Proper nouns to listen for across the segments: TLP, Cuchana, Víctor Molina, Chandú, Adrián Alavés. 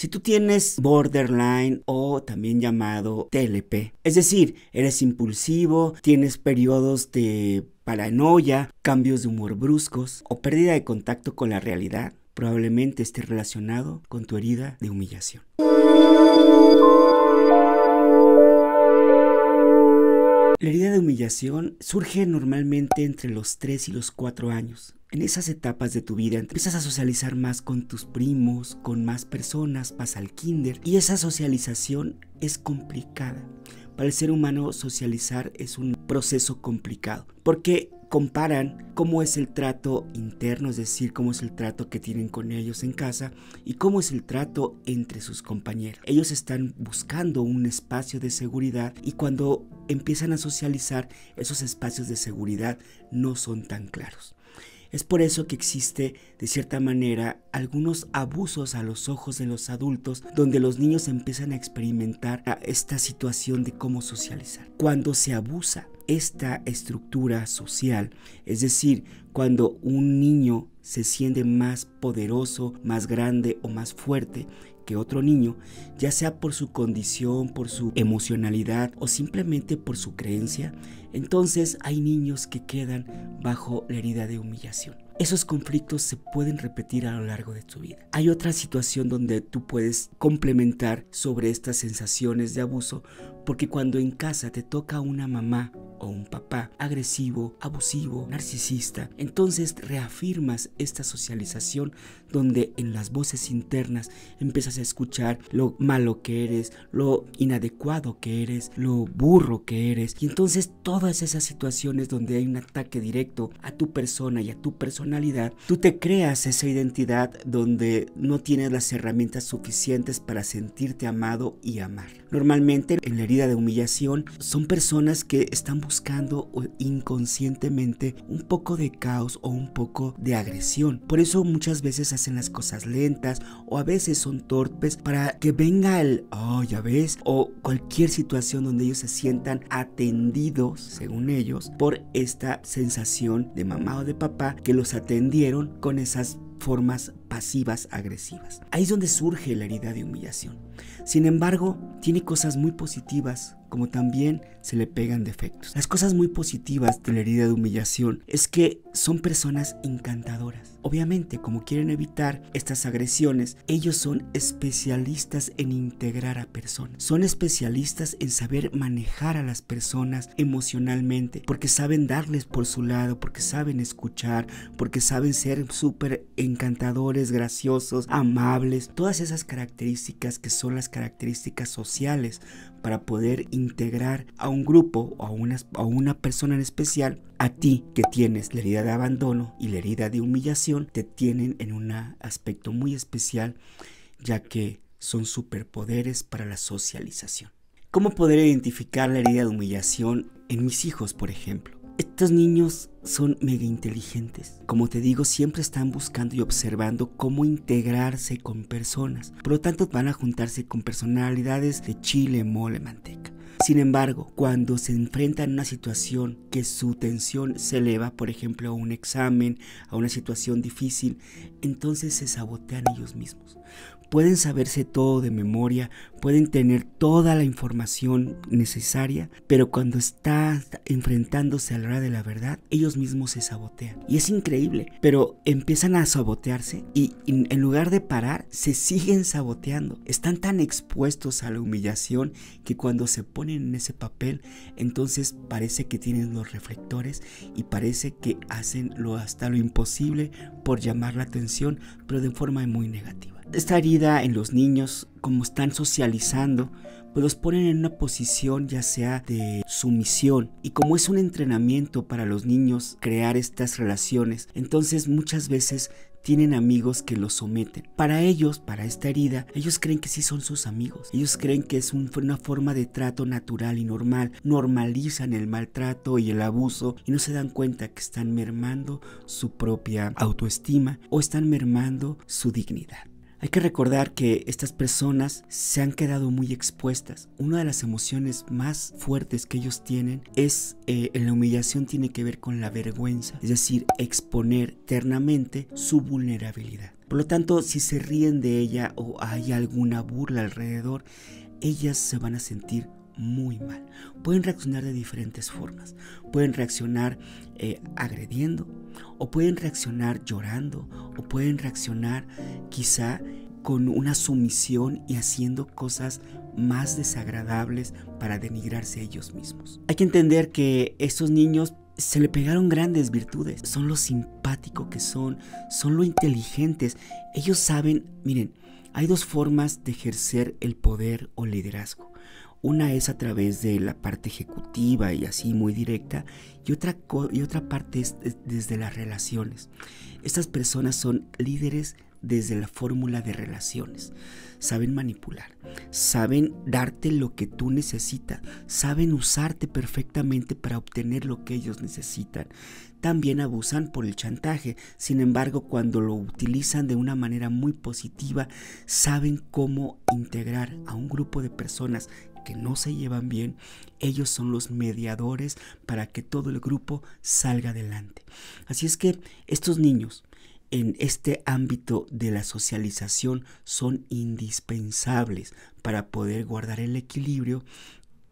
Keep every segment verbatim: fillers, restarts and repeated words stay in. Si tú tienes borderline o también llamado T L P, es decir, eres impulsivo, tienes periodos de paranoia, cambios de humor bruscos o pérdida de contacto con la realidad, probablemente esté relacionado con tu herida de humillación. La herida de humillación surge normalmente entre los tres y los cuatro años. En esas etapas de tu vida empiezas a socializar más con tus primos, con más personas, pasa al kinder y esa socialización es complicada. Para el ser humano socializar es un proceso complicado porque comparan cómo es el trato interno, es decir, cómo es el trato que tienen con ellos en casa y cómo es el trato entre sus compañeros. Ellos están buscando un espacio de seguridad y cuando empiezan a socializar, esos espacios de seguridad no son tan claros. Es por eso que existe, de cierta manera, algunos abusos a los ojos de los adultos, donde los niños empiezan a experimentar esta situación de cómo socializar. Cuando se abusa esta estructura social, es decir, cuando un niño se siente más poderoso, más grande o más fuerte que otro niño, ya sea por su condición, por su emocionalidad o simplemente por su creencia, entonces hay niños que quedan bajo la herida de humillación. Esos conflictos se pueden repetir a lo largo de tu vida. Hay otra situación donde tú puedes complementar sobre estas sensaciones de abuso, porque cuando en casa te toca una mamá o un papá agresivo, abusivo, narcisista, entonces reafirmas esta socialización donde en las voces internas empiezas a escuchar lo malo que eres, lo inadecuado que eres, lo burro que eres, y entonces todas esas situaciones donde hay un ataque directo a tu persona y a tu personalidad, tú te creas esa identidad donde no tienes las herramientas suficientes para sentirte amado y amar. Normalmente en la herida de humillación son personas que están buscando buscando inconscientemente un poco de caos o un poco de agresión. Por eso muchas veces hacen las cosas lentas o a veces son torpes para que venga el "oh, ya ves" o cualquier situación donde ellos se sientan atendidos, según ellos, por esta sensación de mamá o de papá que los atendieron con esas formas pasivas agresivas. Ahí es donde surge la herida de humillación. Sin embargo, tiene cosas muy positivas, como también se le pegan defectos. Las cosas muy positivas de la herida de humillación es que son personas encantadoras. Obviamente, como quieren evitar estas agresiones, ellos son especialistas en integrar a personas. Son especialistas en saber manejar a las personas emocionalmente, porque saben darles por su lado, porque saben escuchar, porque saben ser súper encantadores, graciosos, amables. Todas esas características que son las características sociales para poder integrar a un grupo o a una, a una persona en especial. A ti que tienes la herida de abandono y la herida de humillación te tienen en un aspecto muy especial, ya que son superpoderes para la socialización. ¿Cómo poder identificar la herida de humillación en mis hijos, por ejemplo? Estos niños son mega inteligentes. Como te digo, siempre están buscando y observando cómo integrarse con personas. Por lo tanto, van a juntarse con personalidades de chile, mole, manteca. Sin embargo, cuando se enfrentan a una situación que su tensión se eleva, por ejemplo, a un examen, a una situación difícil, entonces se sabotean ellos mismos. Pueden saberse todo de memoria, pueden tener toda la información necesaria, pero cuando está enfrentándose a la hora de la verdad, ellos mismos se sabotean. Y es increíble, pero empiezan a sabotearse y en lugar de parar, se siguen saboteando. Están tan expuestos a la humillación que cuando se ponen en ese papel, entonces parece que tienen los reflectores y parece que hacen lo, hasta lo imposible por llamar la atención, pero de forma muy negativa. Esta herida en los niños, como están socializando, pues los ponen en una posición ya sea de sumisión. Y como es un entrenamiento para los niños crear estas relaciones, entonces muchas veces tienen amigos que los someten. Para ellos, para esta herida, ellos creen que sí son sus amigos. Ellos creen que es un, una forma de trato natural y normal. Normalizan el maltrato y el abuso y no se dan cuenta que están mermando su propia autoestima o están mermando su dignidad. Hay que recordar que estas personas se han quedado muy expuestas. Una de las emociones más fuertes que ellos tienen es, eh, en la humillación tiene que ver con la vergüenza, es decir, exponer eternamente su vulnerabilidad. Por lo tanto, si se ríen de ella o hay alguna burla alrededor, ellas se van a sentir muy mal. Pueden reaccionar de diferentes formas. Pueden reaccionar eh, agrediendo, o pueden reaccionar llorando, o pueden reaccionar quizá con una sumisión y haciendo cosas más desagradables para denigrarse ellos mismos. Hay que entender que estos niños se le pegaron grandes virtudes. Son lo simpático que son, son lo inteligentes. Ellos saben, miren, hay dos formas de ejercer el poder o liderazgo. Una es a través de la parte ejecutiva y así muy directa, y otra, y otra parte es desde las relaciones. Estas personas son líderes desde la fórmula de relaciones. Saben manipular, saben darte lo que tú necesitas, saben usarte perfectamente para obtener lo que ellos necesitan. También abusan por el chantaje, sin embargo, cuando lo utilizan de una manera muy positiva, saben cómo integrar a un grupo de personas que no se llevan bien. Ellos son los mediadores para que todo el grupo salga adelante. Así es que estos niños en este ámbito de la socialización son indispensables para poder guardar el equilibrio,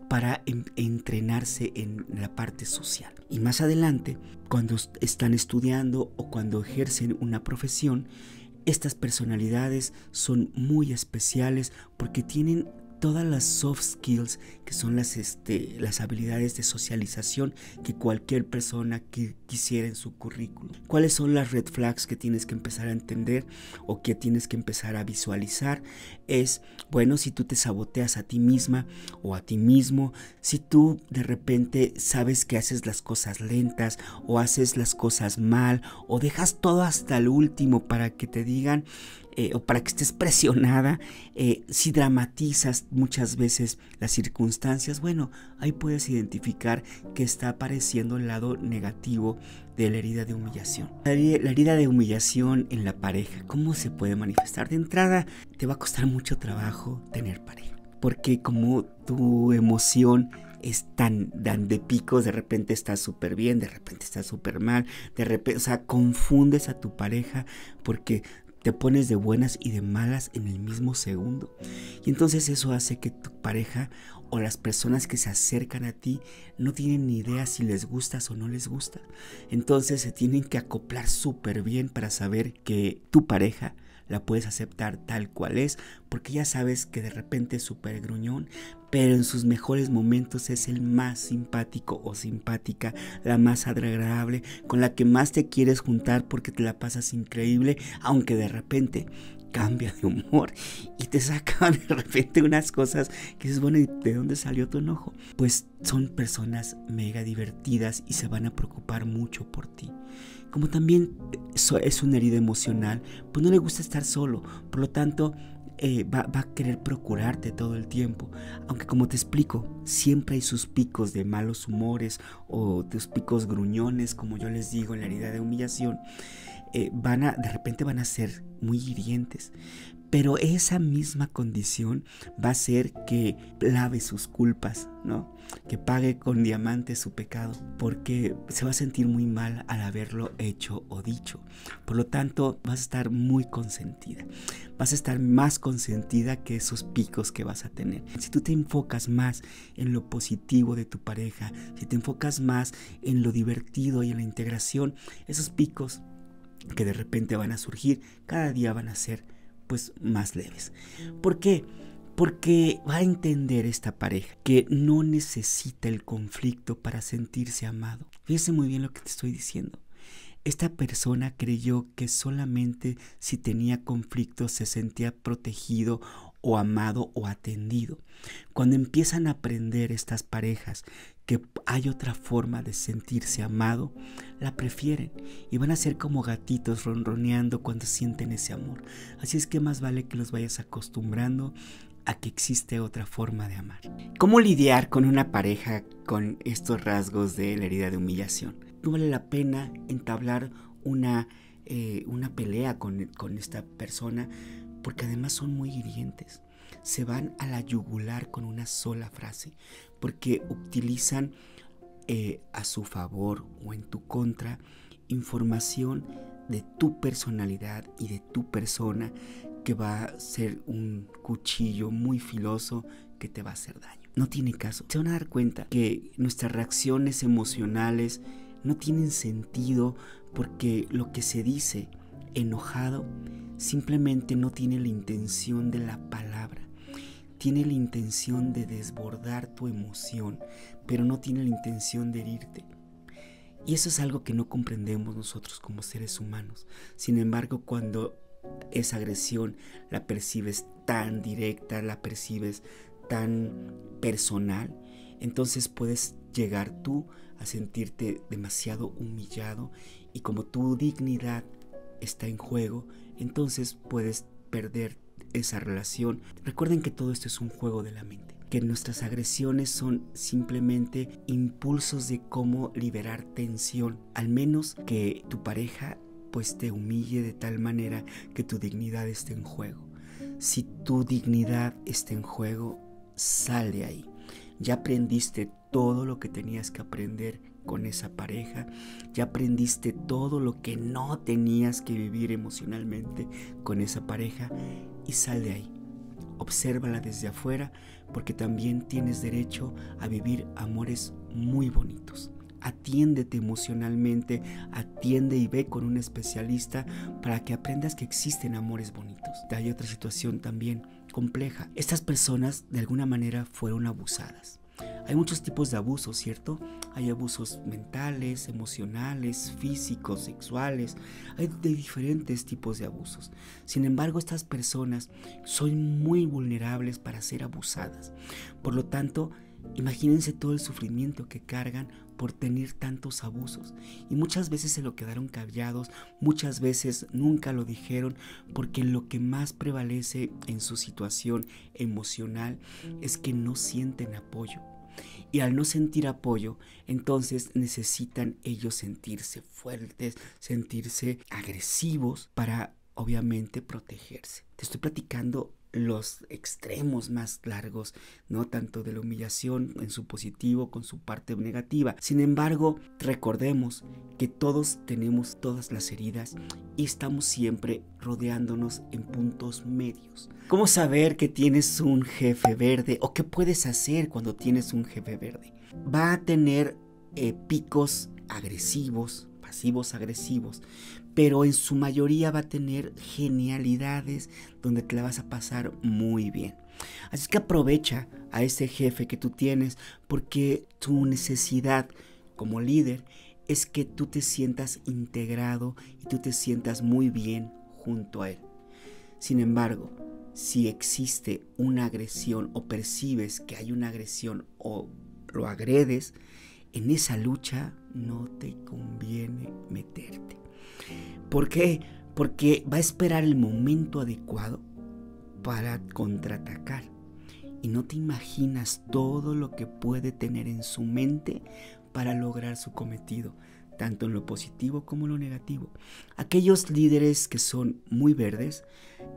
para en, entrenarse en la parte social. Y más adelante, cuando están estudiando o cuando ejercen una profesión, estas personalidades son muy especiales porque tienen todas las soft skills, que son las, este, las habilidades de socialización que cualquier persona que quisiera en su currículum. ¿Cuáles son las red flags que tienes que empezar a entender o que tienes que empezar a visualizar? Es, bueno, si tú te saboteas a ti misma o a ti mismo, si tú de repente sabes que haces las cosas lentas o haces las cosas mal o dejas todo hasta el último para que te digan, Eh, o para que estés presionada, eh, si dramatizas muchas veces las circunstancias, bueno, ahí puedes identificar que está apareciendo el lado negativo de la herida de humillación. La herida, la herida de humillación en la pareja, ¿cómo se puede manifestar? De entrada, te va a costar mucho trabajo tener pareja, porque como tu emoción es tan, tan de picos, de repente estás súper bien, de repente estás súper mal, de repente, o sea, confundes a tu pareja porque te pones de buenas y de malas en el mismo segundo. Y entonces eso hace que tu pareja o las personas que se acercan a ti no tienen ni idea si les gustas o no les gusta. Entonces se tienen que acoplar súper bien para saber que tu pareja la puedes aceptar tal cual es, porque ya sabes que de repente es súper gruñón, pero en sus mejores momentos es el más simpático o simpática, la más agradable, con la que más te quieres juntar porque te la pasas increíble, aunque de repente cambia de humor y te saca de repente unas cosas que dices, bueno, ¿de dónde salió tu enojo? Pues son personas mega divertidas y se van a preocupar mucho por ti. Como también es una herida emocional, pues no le gusta estar solo, por lo tanto eh, va, va a querer procurarte todo el tiempo, aunque como te explico, siempre hay sus picos de malos humores o tus picos gruñones, como yo les digo, en la herida de humillación. Eh, van a, de repente van a ser muy hirientes, pero esa misma condición va a hacer que lave sus culpas, ¿no? Que pague con diamantes su pecado, porque se va a sentir muy mal al haberlo hecho o dicho. Por lo tanto, vas a estar muy consentida. Vas a estar más consentida que esos picos que vas a tener. Si tú te enfocas más en lo positivo de tu pareja, si te enfocas más en lo divertido y en la integración, esos picos que de repente van a surgir, cada día van a ser pues más leves. ¿Por qué? Porque va a entender esta pareja que no necesita el conflicto para sentirse amado. Fíjese muy bien lo que te estoy diciendo. Esta persona creyó que solamente si tenía conflicto se sentía protegido o amado o atendido. Cuando empiezan a aprender estas parejas que hay otra forma de sentirse amado, la prefieren y van a ser como gatitos ronroneando cuando sienten ese amor. Así es que más vale que los vayas acostumbrando a que existe otra forma de amar. ¿Cómo lidiar con una pareja con estos rasgos de la herida de humillación? No vale la pena entablar una, eh, una pelea con, con esta persona, porque además son muy hirientes. Se van a la yugular con una sola frase, porque utilizan eh, a su favor o en tu contra información de tu personalidad y de tu persona, que va a ser un cuchillo muy filoso que te va a hacer daño. No tiene caso. Se van a dar cuenta que nuestras reacciones emocionales no tienen sentido, porque lo que se dice enojado simplemente no tiene la intención de la palabra. Tiene la intención de desbordar tu emoción, pero no tiene la intención de herirte. Y eso es algo que no comprendemos nosotros como seres humanos. Sin embargo, cuando esa agresión la percibes tan directa, la percibes tan personal, entonces puedes llegar tú a sentirte demasiado humillado, y como tu dignidad está en juego, entonces puedes perder esa relación. Recuerden que todo esto es un juego de la mente, que nuestras agresiones son simplemente impulsos de cómo liberar tensión, al menos que tu pareja pues te humille de tal manera que tu dignidad esté en juego. Si tu dignidad está en juego, sal de ahí. Ya aprendiste todo lo que tenías que aprender con esa pareja, ya aprendiste todo lo que no tenías que vivir emocionalmente con esa pareja, y sal de ahí. Obsérvala desde afuera, porque también tienes derecho a vivir amores muy bonitos. Atiéndete emocionalmente, atiende y ve con un especialista para que aprendas que existen amores bonitos. Hay otra situación también compleja. Estas personas de alguna manera fueron abusadas. Hay muchos tipos de abusos, ¿cierto? Hay abusos mentales, emocionales, físicos, sexuales. Hay de diferentes tipos de abusos. Sin embargo, estas personas son muy vulnerables para ser abusadas. Por lo tanto, imagínense todo el sufrimiento que cargan por tener tantos abusos. Y muchas veces se lo quedaron callados, muchas veces nunca lo dijeron, porque lo que más prevalece en su situación emocional es que no sienten apoyo. Y al no sentir apoyo, entonces necesitan ellos sentirse fuertes, sentirse agresivos para obviamente protegerse. Te estoy platicando los extremos más largos, ¿no? Tanto de la humillación en su positivo con su parte negativa. Sin embargo, recordemos que todos tenemos todas las heridas y estamos siempre rodeándonos en puntos medios. ¿Cómo saber que tienes un jefe verde, o qué puedes hacer cuando tienes un jefe verde? Va a tener eh, picos agresivos, pasivos agresivos, pero en su mayoría va a tener genialidades donde te la vas a pasar muy bien. Así que aprovecha a ese jefe que tú tienes, porque tu necesidad como líder es que tú te sientas integrado y tú te sientas muy bien junto a él. Sin embargo, si existe una agresión o percibes que hay una agresión o lo agredes, en esa lucha no te conviene meterte. ¿Por qué? Porque va a esperar el momento adecuado para contraatacar, y no te imaginas todo lo que puede tener en su mente para lograr su cometido, tanto en lo positivo como en lo negativo. Aquellos líderes que son muy verdes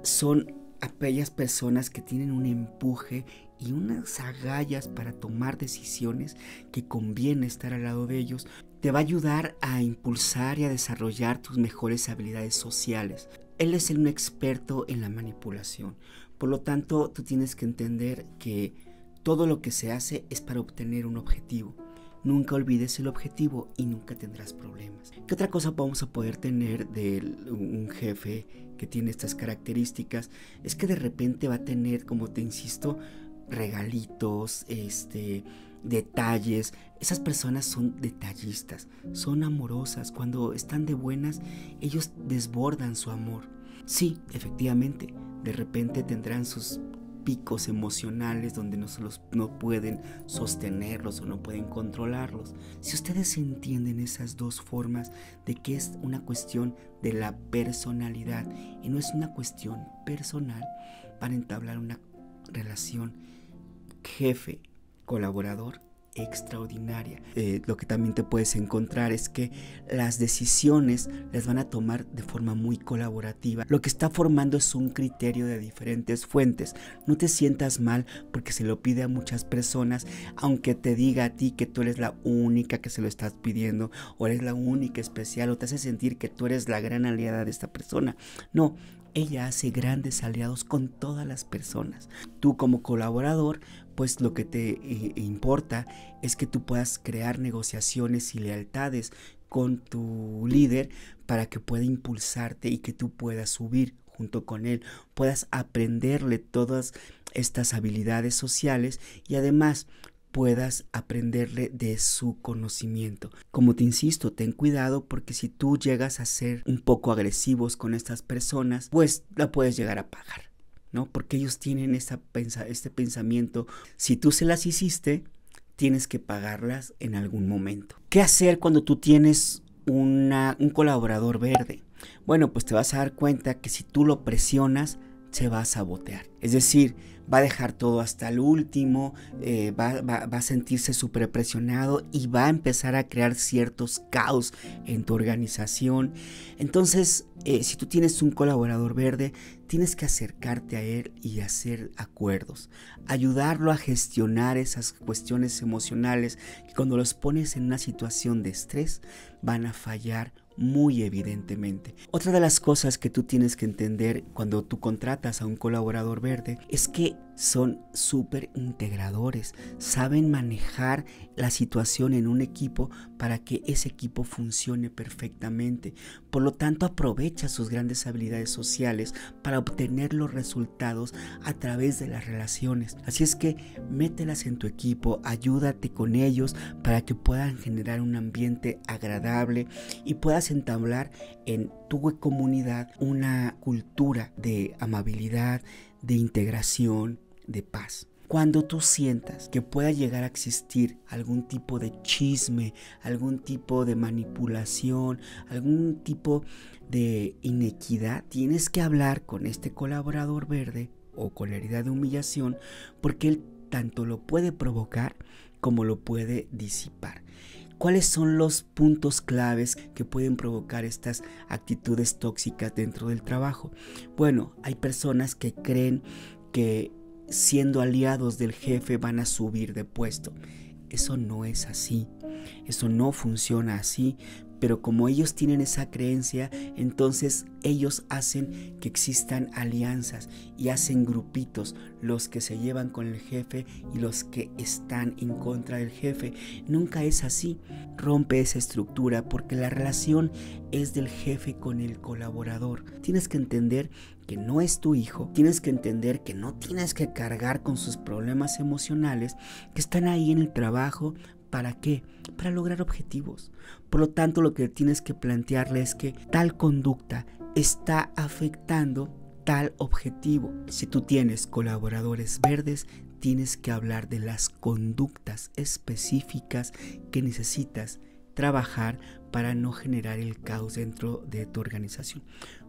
son aquellas personas que tienen un empuje y unas agallas para tomar decisiones que conviene estar al lado de ellos. Te va a ayudar a impulsar y a desarrollar tus mejores habilidades sociales. Él es un experto en la manipulación. Por lo tanto, tú tienes que entender que todo lo que se hace es para obtener un objetivo. Nunca olvides el objetivo y nunca tendrás problemas. ¿Qué otra cosa vamos a poder tener de un jefe que tiene estas características? Es que de repente va a tener, como te insisto, regalitos, este... detalles. Esas personas son detallistas, son amorosas. Cuando están de buenas, ellos desbordan su amor. Sí, efectivamente, de repente tendrán sus picos emocionales donde no, los, no pueden sostenerlos o no pueden controlarlos. Si ustedes entienden esas dos formas de que es una cuestión de la personalidad y no es una cuestión personal, van a entablar una relación jefe colaborador extraordinaria. Eh, lo que también te puedes encontrar es que las decisiones las van a tomar de forma muy colaborativa. Lo que está formando es un criterio de diferentes fuentes. No te sientas mal porque se lo pide a muchas personas, aunque te diga a ti que tú eres la única que se lo estás pidiendo, o eres la única especial, o te hace sentir que tú eres la gran aliada de esta persona. No, ella hace grandes aliados con todas las personas. Tú como colaborador, pues lo que te eh, importa es que tú puedas crear negociaciones y lealtades con tu líder para que pueda impulsarte y que tú puedas subir junto con él, puedas aprenderle todas estas habilidades sociales y además puedas aprenderle de su conocimiento. Como te insisto, ten cuidado porque si tú llegas a ser un poco agresivos con estas personas, pues la puedes llegar a pagar, ¿no? Porque ellos tienen esta pensa este pensamiento, si tú se las hiciste, tienes que pagarlas en algún momento. ¿Qué hacer cuando tú tienes una, un colaborador verde? Bueno, pues te vas a dar cuenta que si tú lo presionas, se va a sabotear. Es decir, va a dejar todo hasta el último, eh, va, va, va a sentirse súper presionado y va a empezar a crear ciertos caos en tu organización. Entonces, eh, si tú tienes un colaborador verde, tienes que acercarte a él y hacer acuerdos, ayudarlo a gestionar esas cuestiones emocionales que cuando los pones en una situación de estrés van a fallar muy evidentemente. Otra de las cosas que tú tienes que entender cuando tú contratas a un colaborador verde es que son súper integradores, saben manejar la situación en un equipo para que ese equipo funcione perfectamente. Por lo tanto, aprovecha sus grandes habilidades sociales para obtener los resultados a través de las relaciones. Así es que mételas en tu equipo, ayúdate con ellos para que puedan generar un ambiente agradable y puedas entablar en tu comunidad una cultura de amabilidad, de integración, de paz. Cuando tú sientas que pueda llegar a existir algún tipo de chisme, algún tipo de manipulación, algún tipo de inequidad, tienes que hablar con este colaborador verde o con la herida de humillación, porque él tanto lo puede provocar como lo puede disipar. ¿Cuáles son los puntos claves que pueden provocar estas actitudes tóxicas dentro del trabajo? Bueno, hay personas que creen que siendo aliados del jefe van a subir de puesto. Eso no es así, eso no funciona así, pero como ellos tienen esa creencia, entonces ellos hacen que existan alianzas y hacen grupitos, los que se llevan con el jefe y los que están en contra del jefe. Nunca es así. Rompe esa estructura porque la relación es del jefe con el colaborador. Tienes que entender que no es tu hijo, tienes que entender que no tienes que cargar con sus problemas emocionales que están ahí en el trabajo. ¿Para qué? Para lograr objetivos. Por lo tanto, lo que tienes que plantearle es que tal conducta está afectando tal objetivo. Si tú tienes colaboradores verdes, tienes que hablar de las conductas específicas que necesitas trabajar para no generar el caos dentro de tu organización.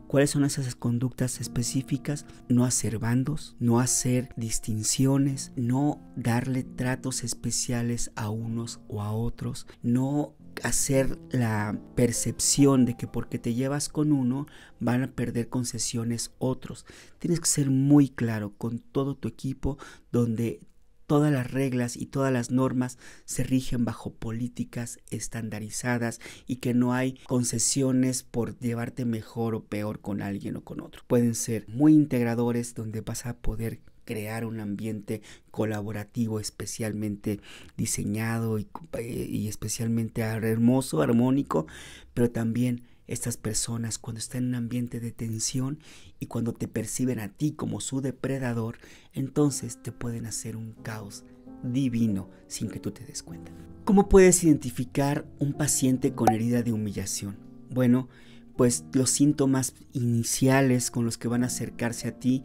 ¿Cuáles son esas conductas específicas? No hacer bandos, no hacer distinciones, no darle tratos especiales a unos o a otros, no hacer la percepción de que porque te llevas con uno van a perder concesiones otros. Tienes que ser muy claro con todo tu equipo donde todas las reglas y todas las normas se rigen bajo políticas estandarizadas y que no hay concesiones por llevarte mejor o peor con alguien o con otro. Pueden ser muy integradores donde vas a poder crear un ambiente colaborativo especialmente diseñado y, y especialmente hermoso, armónico, pero también estas personas cuando están en un ambiente de tensión y cuando te perciben a ti como su depredador, entonces te pueden hacer un caos divino sin que tú te des cuenta. ¿Cómo puedes identificar un paciente con herida de humillación? Bueno, pues los síntomas iniciales con los que van a acercarse a ti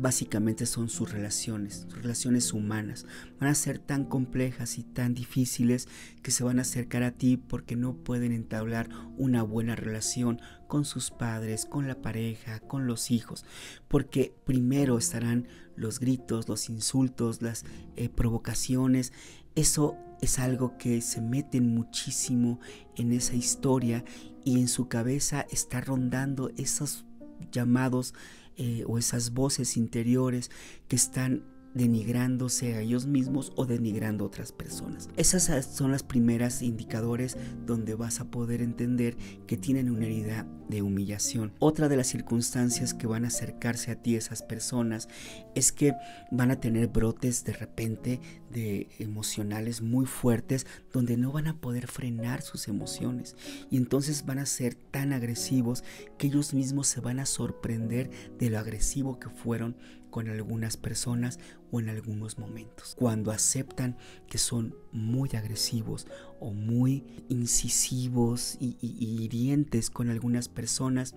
básicamente son sus relaciones, sus relaciones humanas. Van a ser tan complejas y tan difíciles que se van a acercar a ti porque no pueden entablar una buena relación con sus padres, con la pareja, con los hijos, porque primero estarán los gritos, los insultos, las eh, provocaciones, Eso es algo que se meten muchísimo en esa historia y en su cabeza está rondando esos llamados eh, o esas voces interiores que están denigrándose a ellos mismos o denigrando a otras personas. Esas son las primeras indicadores donde vas a poder entender que tienen una herida de humillación. Otra de las circunstancias que van a acercarse a ti esas personas es que van a tener brotes de repente de emocionales muy fuertes donde no van a poder frenar sus emociones y entonces van a ser tan agresivos que ellos mismos se van a sorprender de lo agresivo que fueron con algunas personas o en algunos momentos. Cuando aceptan que son muy agresivos o muy incisivos y, y, y hirientes con algunas personas,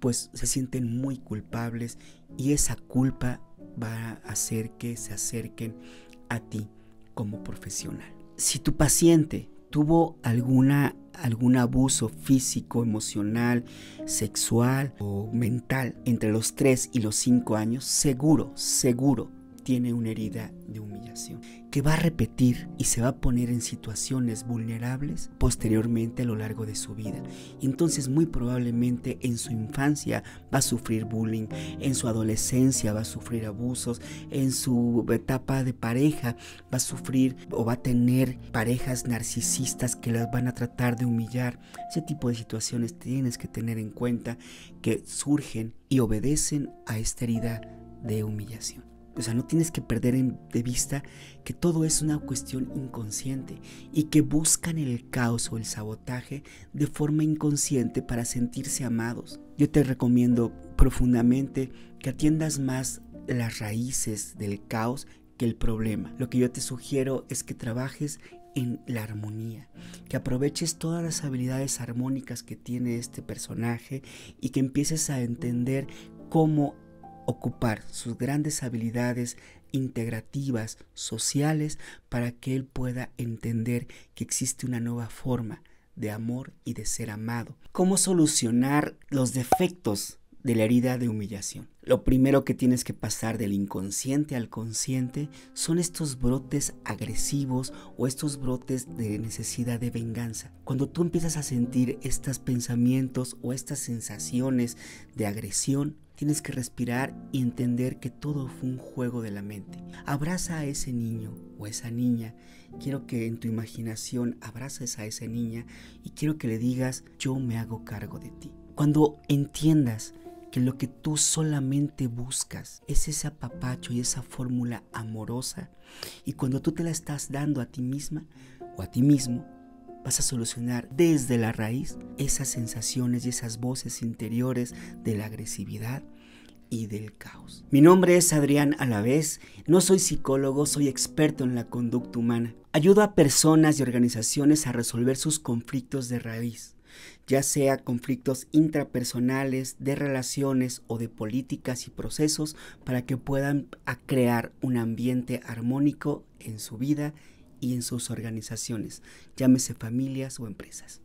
pues se sienten muy culpables y esa culpa va a hacer que se acerquen a ti como profesional. Si tu paciente tuvo alguna, algún abuso físico, emocional, sexual o mental entre los tres y los cinco años, seguro, seguro tiene una herida de humillación que va a repetir y se va a poner en situaciones vulnerables posteriormente a lo largo de su vida. Entonces muy probablemente en su infancia va a sufrir bullying, en su adolescencia va a sufrir abusos, en su etapa de pareja va a sufrir o va a tener parejas narcisistas que las van a tratar de humillar. Ese tipo de situaciones tienes que tener en cuenta que surgen y obedecen a esta herida de humillación. O sea, no tienes que perder de vista que todo es una cuestión inconsciente y que buscan el caos o el sabotaje de forma inconsciente para sentirse amados. Yo te recomiendo profundamente que atiendas más las raíces del caos que el problema. Lo que yo te sugiero es que trabajes en la armonía, que aproveches todas las habilidades armónicas que tiene este personaje y que empieces a entender cómo ocupar sus grandes habilidades integrativas, sociales, para que él pueda entender que existe una nueva forma de amor y de ser amado. ¿Cómo solucionar los defectos de la herida de humillación? Lo primero que tienes que pasar del inconsciente al consciente son estos brotes agresivos o estos brotes de necesidad de venganza. Cuando tú empiezas a sentir estos pensamientos o estas sensaciones de agresión, tienes que respirar y entender que todo fue un juego de la mente. Abraza a ese niño o esa niña. Quiero que en tu imaginación abraces a esa niña y quiero que le digas, yo me hago cargo de ti. Cuando entiendas que lo que tú solamente buscas es ese apapacho y esa fórmula amorosa, y cuando tú te la estás dando a ti misma o a ti mismo, vas a solucionar desde la raíz esas sensaciones y esas voces interiores de la agresividad y del caos. Mi nombre es Adrián Alavés, no soy psicólogo, soy experto en la conducta humana. Ayudo a personas y organizaciones a resolver sus conflictos de raíz, ya sea conflictos intrapersonales, de relaciones o de políticas y procesos, para que puedan crear un ambiente armónico en su vida y en sus organizaciones, llámese familias o empresas.